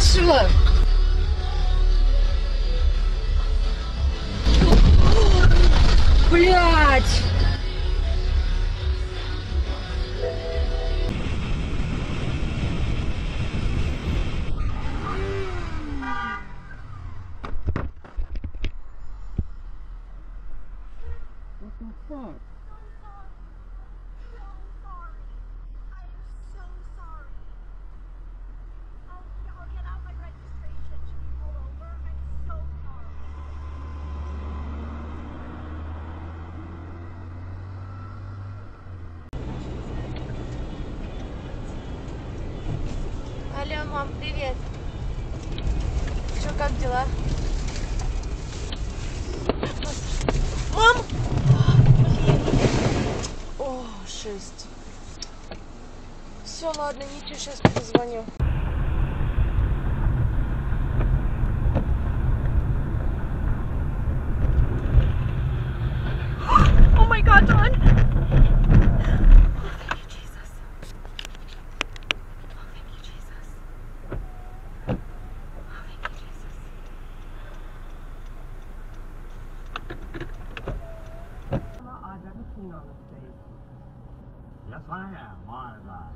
хорошо. Блядь. Алло, мам, привет. Что, как дела? Мам! О, 6. Все, ладно, ничего, сейчас позвоню. О май гад, Рон! Yes, I am. My God.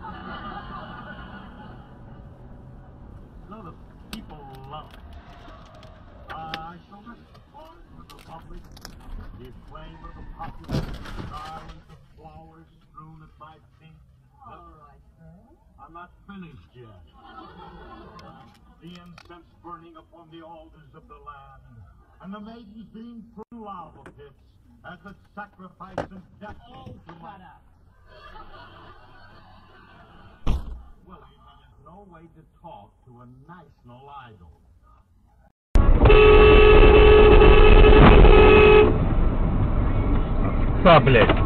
No, the people love it. I shall respond to the public, the acclaim of the populace, the flowers, strewn at my feet. All right, sir. I'm not finished yet. The incense burning upon the altars of the land, and the maidens being through lava pits as a sacrifice and death. Oh, shut up. Well, there's no way to talk to a national idol. Са, блядь.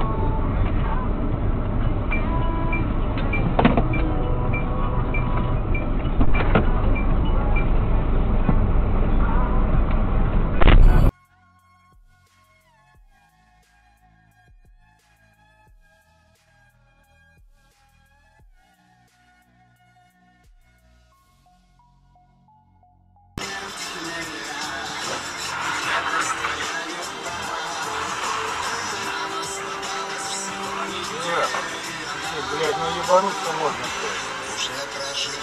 Блядь, ну ебануться можно. Уже прожили.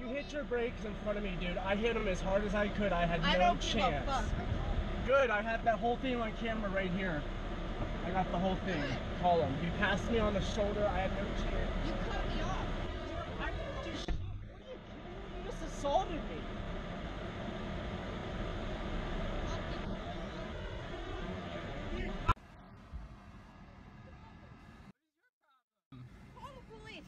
You hit your brakes in front of me, dude. I hit them as hard as I could. I had no chance. Good, I had that whole thing on camera right here. I got the whole thing. Call him. You passed me on the shoulder. I had no chance. You cut me off. I didn't do shit. What are you kidding me? You just assaulted me.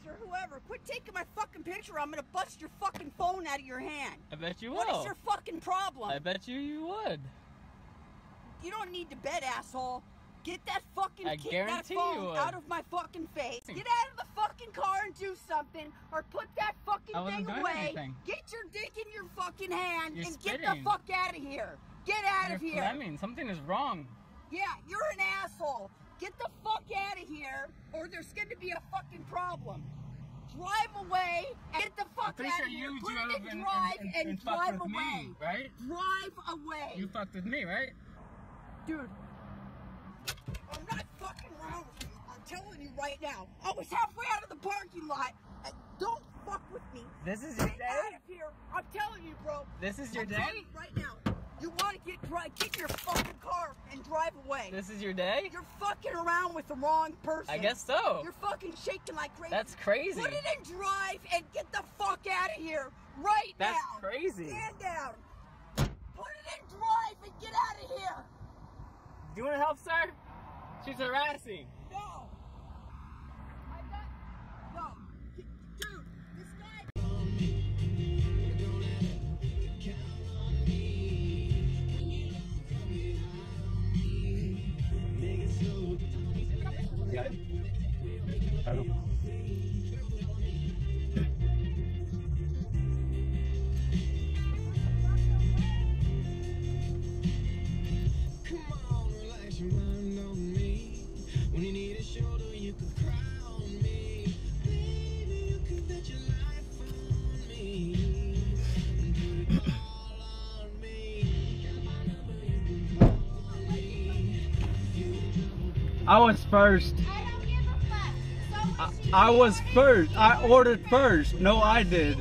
Or whoever, quit taking my fucking picture. I'm gonna bust your fucking phone out of your hand. I bet you will. What is your fucking problem? I bet you would. You don't need to bet, asshole. Get that fucking phone out of my fucking face. Get out of the fucking car and do something, or put that fucking thing away. Anything. Get your dick in your fucking hand and spitting. Get the fuck out of here. Get out of here. I mean, something is wrong. Yeah, you're an asshole. Get the fuck out of here, or there's going to be a fucking problem. Drive away and get the fuck out of here. Put it in drive and drive away. Me, right? Drive away. You fucked with me, right? Dude, I'm not fucking around with you. I'm telling you right now. I was halfway out of the parking lot. Don't fuck with me. This is your day? Get out of here. I'm telling you, bro. This is your day? I'm telling you right now. You want to get your fucking car and drive away. This is your day? You're fucking around with the wrong person. I guess so. You're fucking shaking like crazy. That's crazy. Put it in drive and get the fuck out of here right now. That's crazy. Stand down. Put it in drive and get out of here. Do you want to help, sir? She's harassing. No. No. Dude, this guy... I was first. I don't give a fuck. So I was first. I ordered first. No, I did.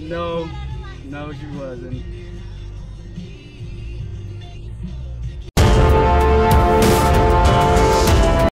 No, you wasn't.